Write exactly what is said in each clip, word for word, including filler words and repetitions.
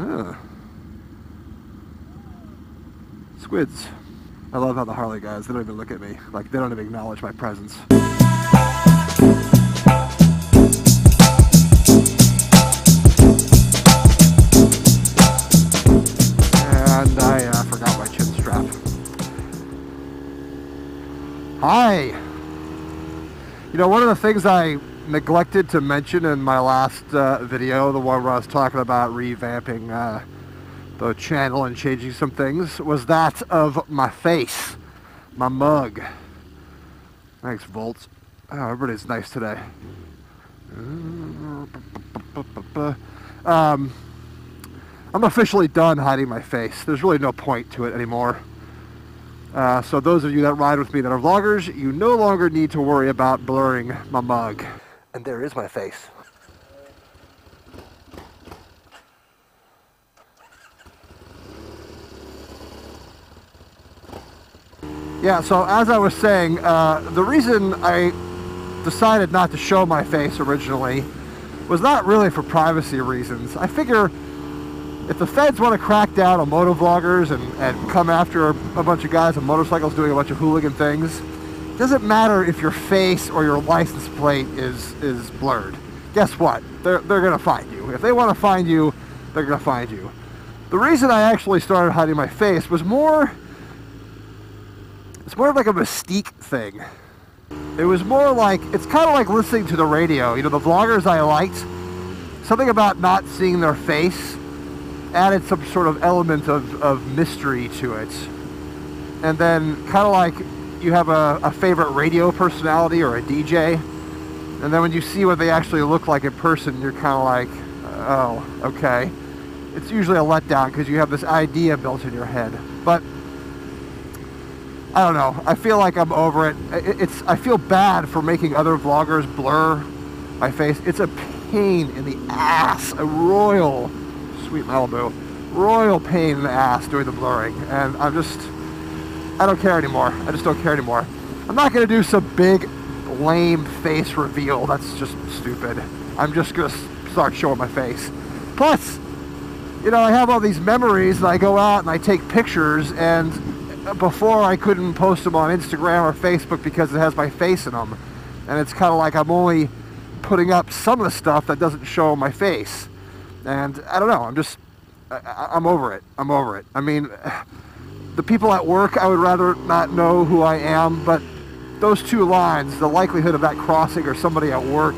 Ah. Squids. I love how the Harley guys, they don't even look at me. Like, they don't even acknowledge my presence. And I uh, forgot my chin strap. Hi! You know, one of the things I neglected to mention in my last uh, video, the one where I was talking about revamping uh, the channel and changing some things, was that of my face, my mug. Thanks, Volts. Oh, everybody's nice today. Um, I'm officially done hiding my face. There's really no point to it anymore. Uh, so those of you that ride with me that are vloggers, you no longer need to worry about blurring my mug. And there is my face. Yeah, so as I was saying, uh, the reason I decided not to show my face originally was not really for privacy reasons. I figure if the feds want to crack down on motovloggers and, and come after a bunch of guys on motorcycles doing a bunch of hooligan things, it doesn't matter if your face or your license plate is, is blurred. Guess what? They're, they're going to find you. If they want to find you, they're going to find you. The reason I actually started hiding my face was more... It's more of like a mystique thing. It was more like, it's kind of like listening to the radio. You know, the vloggers I liked, something about not seeing their face added some sort of element of, of mystery to it. And then kind of like you have a, a favorite radio personality or a D J. And then when you see what they actually look like in person, you're kind of like, oh, okay. It's usually a letdown because you have this idea built in your head. But I don't know. I feel like I'm over it. It's. I feel bad for making other vloggers blur my face. It's a pain in the ass. A royal, sweet Malibu, royal pain in the ass doing the blurring. And I'm just, I don't care anymore. I just don't care anymore. I'm not going to do some big, lame face reveal. That's just stupid. I'm just going to start showing my face. Plus, you know, I have all these memories and I go out and I take pictures, and before I couldn't post them on Instagram or Facebook because it has my face in them, and it's kind of like I'm only putting up some of the stuff that doesn't show my face. And I don't know, I'm just I, I'm over it I'm over it I mean, the people at work, I would rather not know who I am, but those two lines, the likelihood of that crossing or somebody at work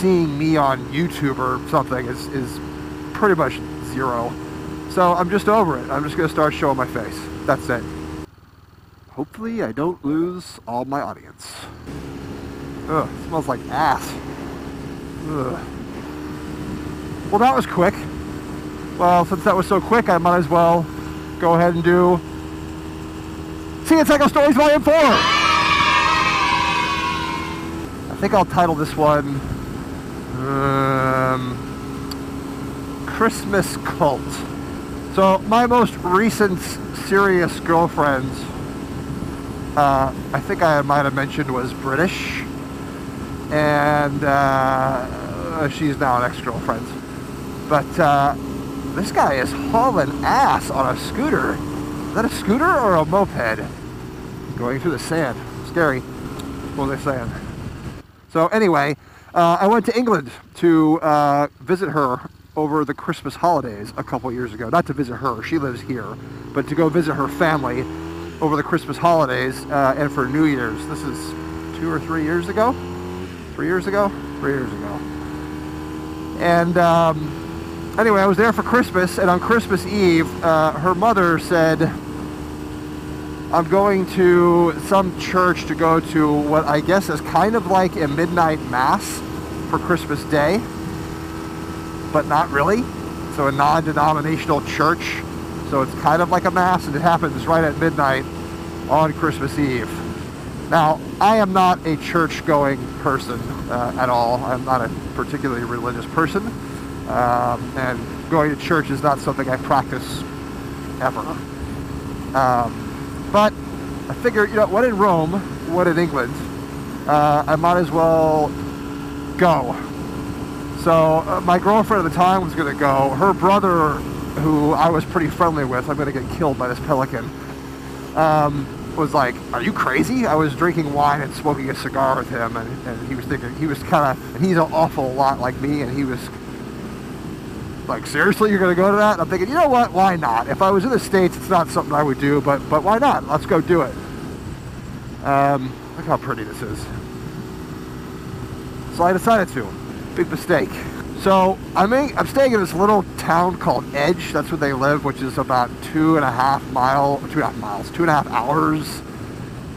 seeing me on YouTube or something is, is pretty much zero. So I'm just over it. I'm just going to start showing my face. That's it. Hopefully I don't lose all my audience. Ugh, it smells like ass. Ugh. Well, that was quick. Well, since that was so quick, I might as well go ahead and do CNCycle Stories Volume four! I think I'll title this one um, Christmas Cult. So my most recent serious girlfriend, uh, I think I might have mentioned, was British, and uh, she's now an ex-girlfriend. But uh, this guy is hauling ass on a scooter. Is that a scooter or a moped? Going through the sand. Scary. What was I saying? So anyway, uh, I went to England to uh, visit her over the Christmas holidays a couple years ago. Not to visit her, she lives here, but to go visit her family over the Christmas holidays uh, and for New Year's. This is two or three years ago? Three years ago? Three years ago. And um, anyway, I was there for Christmas, and on Christmas Eve, uh, her mother said, I'm going to some church to go to what I guess is kind of like a midnight mass for Christmas Day, but not really. So a non-denominational church. So it's kind of like a mass, and it happens right at midnight on Christmas Eve. Now, I am not a church-going person uh, at all. I'm not a particularly religious person. Um, and going to church is not something I practice ever. Um, but I figured, you know, what in Rome, what in England, uh, I might as well go. So uh, my girlfriend at the time was going to go. Her brother, who I was pretty friendly with, I'm going to get killed by this pelican, um, was like, are you crazy? I was drinking wine and smoking a cigar with him, and, and he was thinking, he was kind of, and he's an awful lot like me, and he was like, seriously, you're going to go to that? And I'm thinking, you know what, why not? If I was in the States, it's not something I would do, but, but why not? Let's go do it. Um, look how pretty this is. So I decided to. Big mistake. So I'm, in, I'm staying in this little town called Edge. That's where they live, which is about two and a half mile, two and a half miles, two and a half hours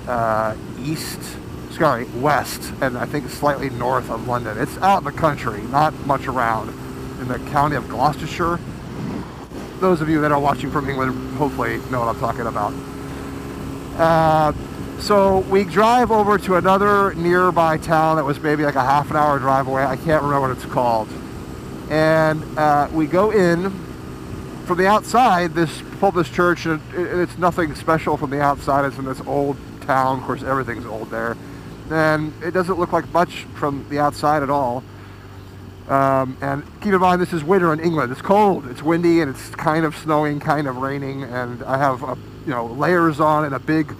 uh, east, sorry, west, and I think slightly north of London. It's out in the country, not much around, in the county of Gloucestershire. Those of you that are watching from England hopefully know what I'm talking about. Uh, So we drive over to another nearby town that was maybe like a half an hour drive away. I can't remember what it's called. And uh, we go in from the outside, this public church, and it's nothing special from the outside. It's in this old town. Of course, everything's old there. And it doesn't look like much from the outside at all. Um, and keep in mind, this is winter in England. It's cold, it's windy, and it's kind of snowing, kind of raining. And I have, a, you know, layers on and a big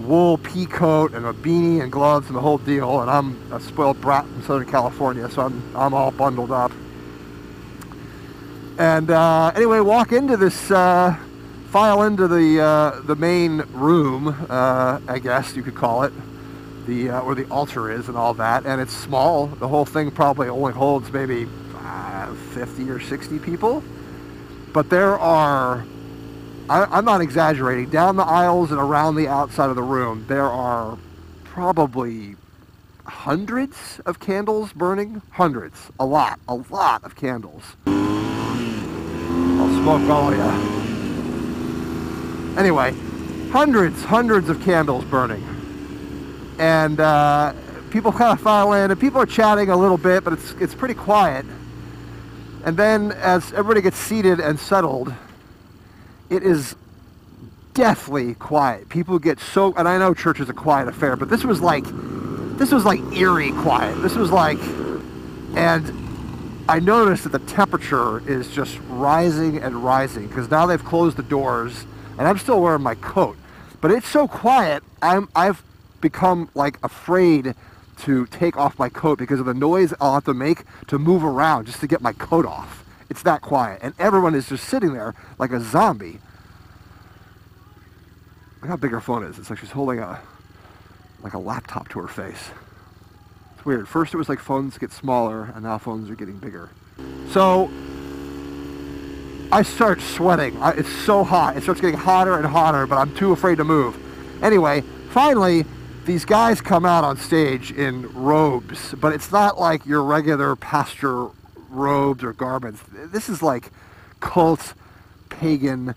wool pea coat and a beanie and gloves and the whole deal, and I'm a spoiled brat from Southern California, so I'm, I'm all bundled up. And uh, anyway, walk into this, uh, file into the uh, the main room, uh, I guess you could call it, the uh, where the altar is and all that, and it's small. The whole thing probably only holds maybe uh, fifty or sixty people, but there are, I'm not exaggerating, down the aisles and around the outside of the room, there are probably hundreds of candles burning. Hundreds. A lot. A lot of candles. I'll smoke all of ya. Anyway, hundreds, hundreds of candles burning. And uh, people kind of file in, and people are chatting a little bit, but it's, it's pretty quiet. And then as everybody gets seated and settled, it is deathly quiet. People get so, and I know church is a quiet affair, but this was like, this was like eerie quiet. This was like, and I noticed that the temperature is just rising and rising, because now they've closed the doors, and I'm still wearing my coat, but it's so quiet, I'm, I've become like afraid to take off my coat because of the noise I'll have to make to move around just to get my coat off. It's that quiet, and everyone is just sitting there like a zombie. Look how big her phone is. It's like she's holding a, like a laptop to her face. It's weird. First it was like phones get smaller, and now phones are getting bigger. So I start sweating. I, it's so hot. It starts getting hotter and hotter, but I'm too afraid to move. Anyway, finally, these guys come out on stage in robes, but it's not like your regular pastor robes or garments. This is like cult, pagan,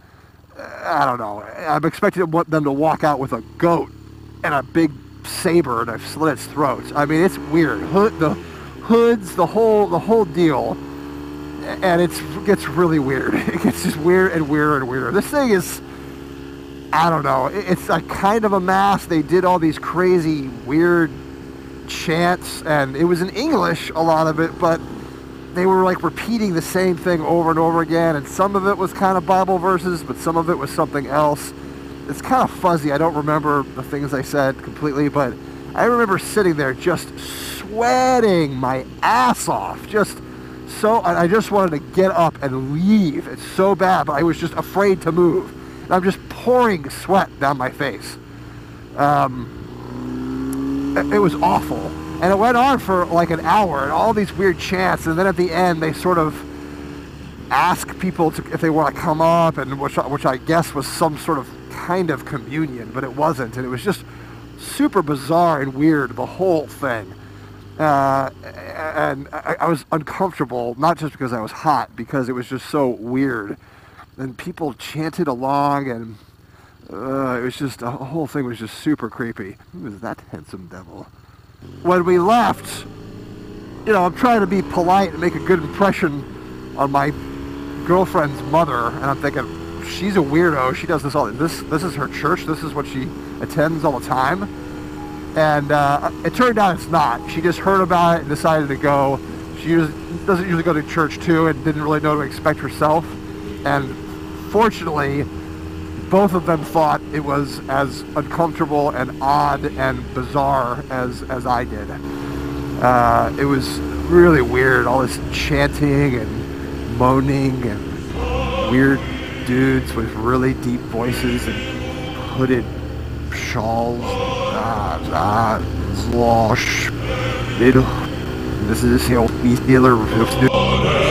I don't know. I'm expecting them to walk out with a goat and a big saber and I've slit its throats. I mean, it's weird. Hood, the hoods, the whole, the whole deal. And it's, it gets really weird. It gets just weird and weirder and weirder. This thing is, I don't know. It's a kind of a mass. They did all these crazy, weird chants, and it was in English, a lot of it, but they were like repeating the same thing over and over again, and some of it was kind of Bible verses, but some of it was something else. It's kind of fuzzy. I don't remember the things they said completely, but I remember sitting there just sweating my ass off. Just so, and I just wanted to get up and leave. It's so bad, but I was just afraid to move. And I'm just pouring sweat down my face. Um, it was awful. And it went on for like an hour, and all these weird chants, and then at the end they sort of ask people to, if they want to come up, and which, which I guess was some sort of kind of communion, but it wasn't, and it was just super bizarre and weird, the whole thing. Uh, and I, I was uncomfortable, not just because I was hot, because it was just so weird. And people chanted along, and uh, it was just, the whole thing was just super creepy. Who is that handsome devil? When we left, you know, I'm trying to be polite and make a good impression on my girlfriend's mother, and I'm thinking, she's a weirdo. She does this all. This this is her church. This is what she attends all the time. And uh, it turned out it's not. She just heard about it and decided to go. She usually, doesn't usually go to church too, and didn't really know what to expect herself. And fortunately, both of them thought it was as uncomfortable and odd and bizarre as, as I did. Uh, it was really weird, all this chanting and moaning and weird dudes with really deep voices and hooded shawls. Ah, ah, slosh. This is this whole beast dealer.